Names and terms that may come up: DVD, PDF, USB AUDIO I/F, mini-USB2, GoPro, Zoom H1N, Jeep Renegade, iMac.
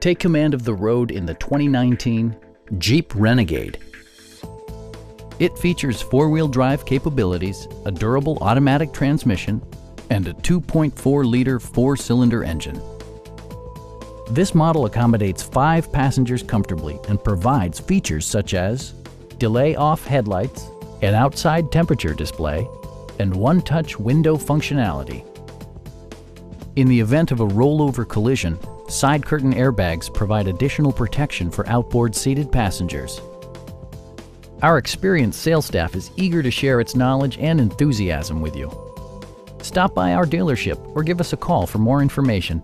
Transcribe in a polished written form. Take command of the road in the 2019 Jeep Renegade. It features four-wheel drive capabilities, a durable automatic transmission, and a 2.4-liter four-cylinder engine. This model accommodates 5 passengers comfortably and provides features such as delay off headlights, an outside temperature display, and one-touch window functionality. In the event of a rollover collision, side curtain airbags provide additional protection for outboard seated passengers. Our experienced sales staff is eager to share its knowledge and enthusiasm with you. Stop by our dealership or give us a call for more information.